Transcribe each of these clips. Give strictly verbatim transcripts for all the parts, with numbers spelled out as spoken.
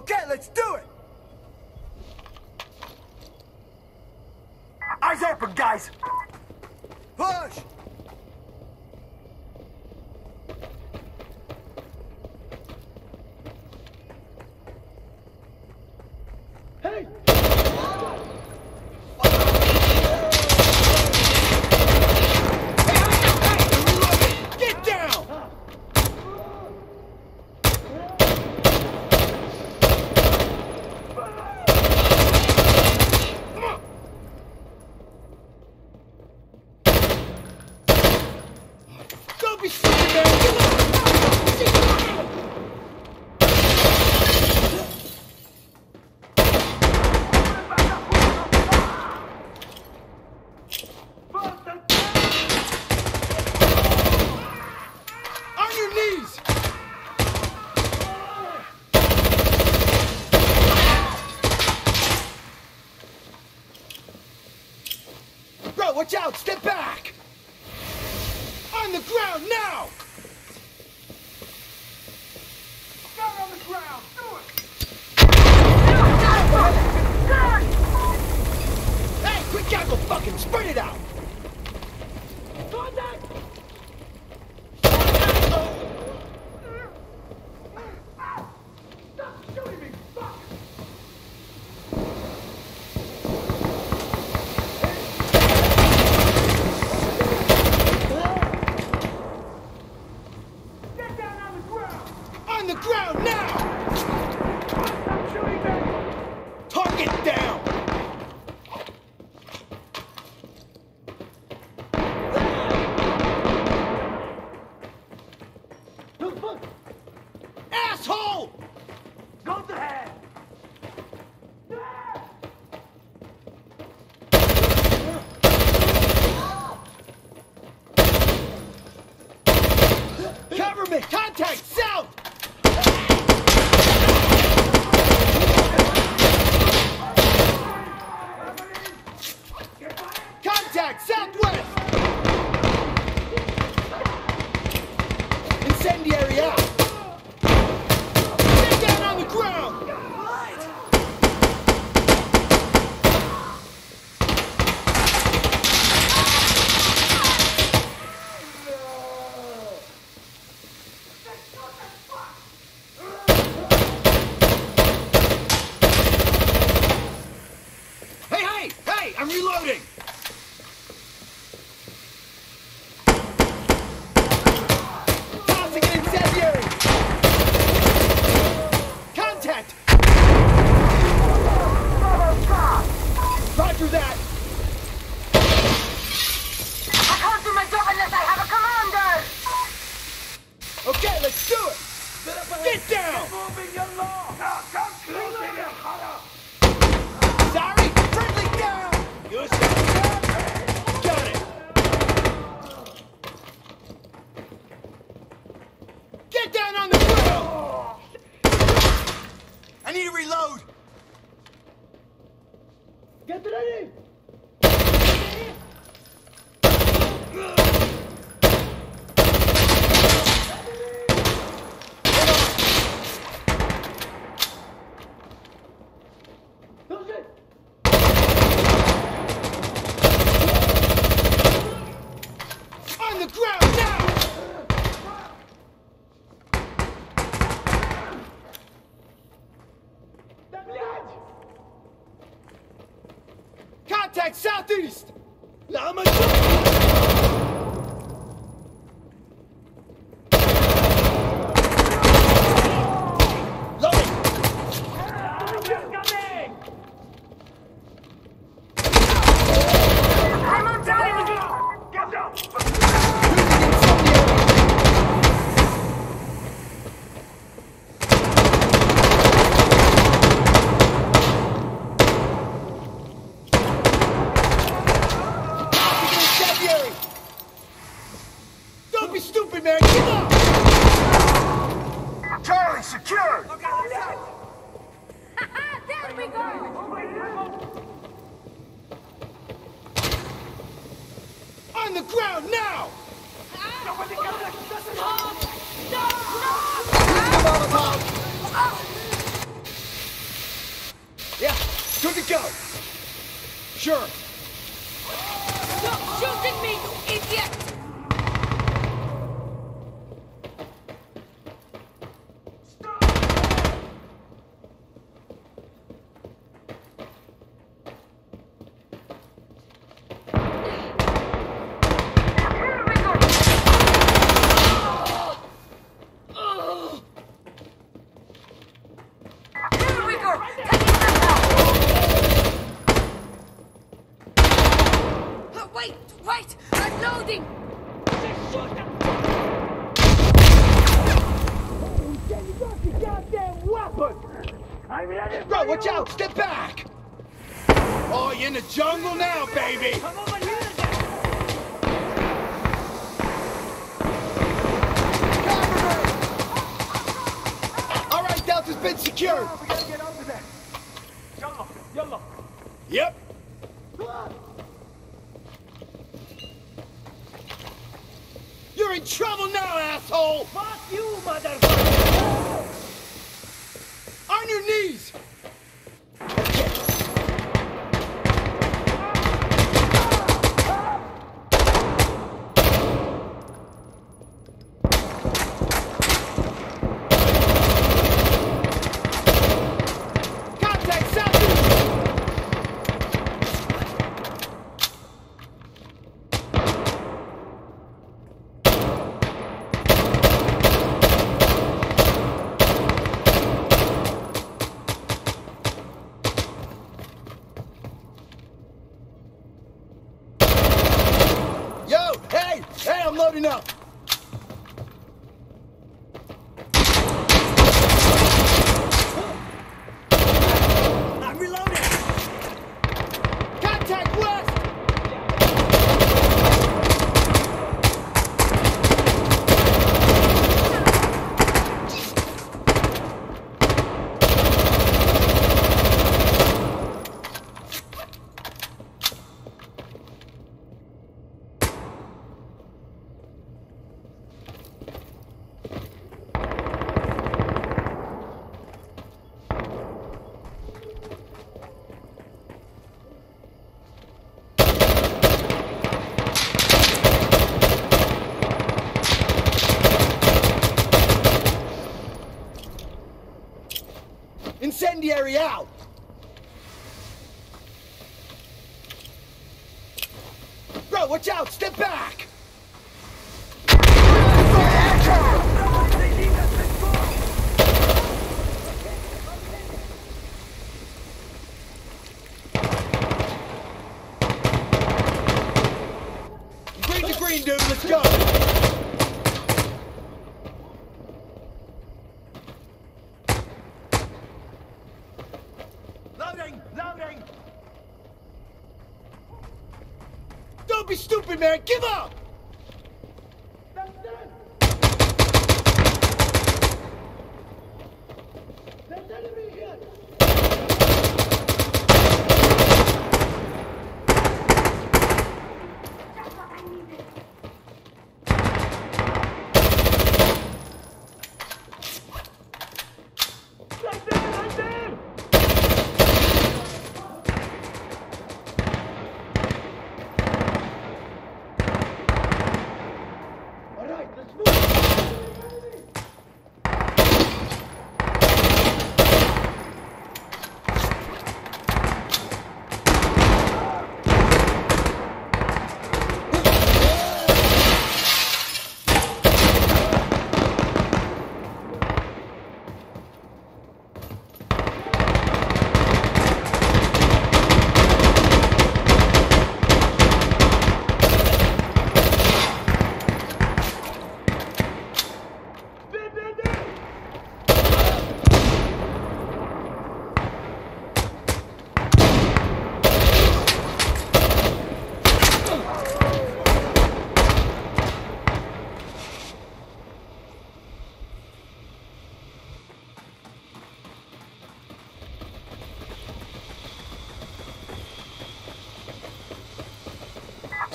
Okay, let's do it! Eyes open, guys! Push! Hey! Watch out! Step back! On the ground now! Down on the ground! Do it! No, no, no. Hey, quick tackle! Fucking spread it out! Contact! Stop shooting me! Fuck! Contact south! Contact southwest! Incendiary out! Get down on the ground! I'm reloading! Tossing an incendiary! Contact! Roger that! I can't do my job unless I have a commander! Okay, let's do it! Get down! Sorry, friendly down! Got it! Get down on the ground! I need to reload! Get ready! Contact southeast! Now I'm a stupid man, get up! Charlie, secure! Okay, there we go! On the ground now! Ah. Good to go! Sure! Stop shooting me, you idiot! Incendiary out! Bro, watch out! Step back! Green to green, dude! Let's go! Man, give up! That's it! That's enemy here! That's what I needed!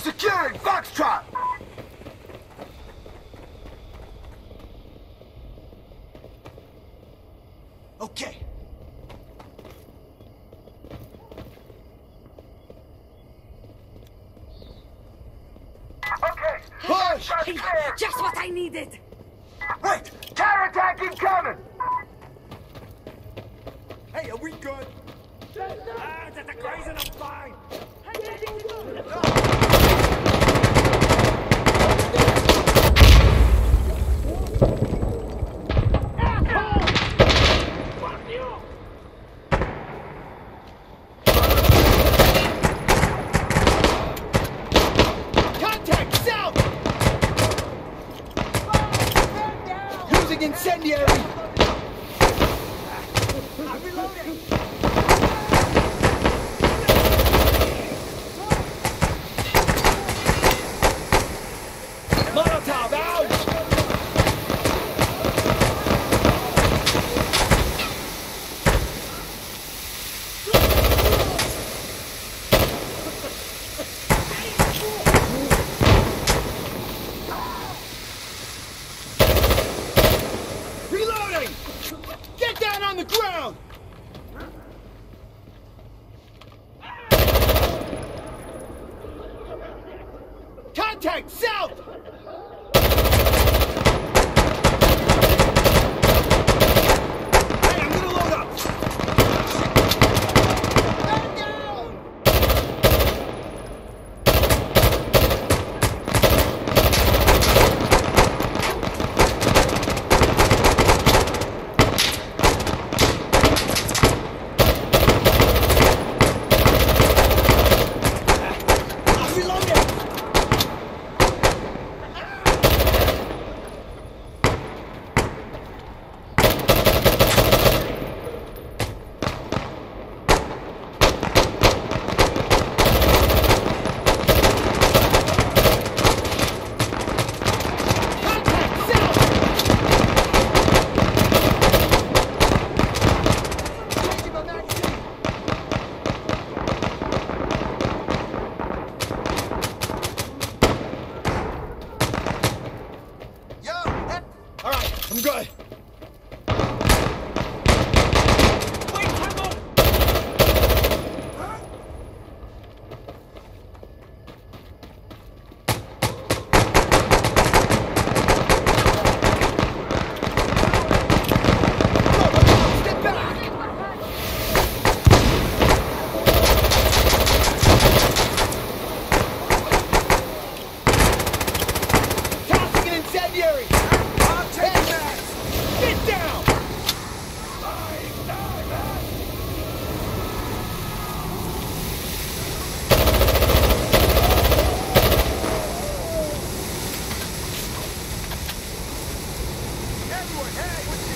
Securing Foxtrot! Okay. Lucky! Just what I needed! Wait! Counterattack incoming! Hey, are we good? Ah, that's a crazy enough fine! Hey, what's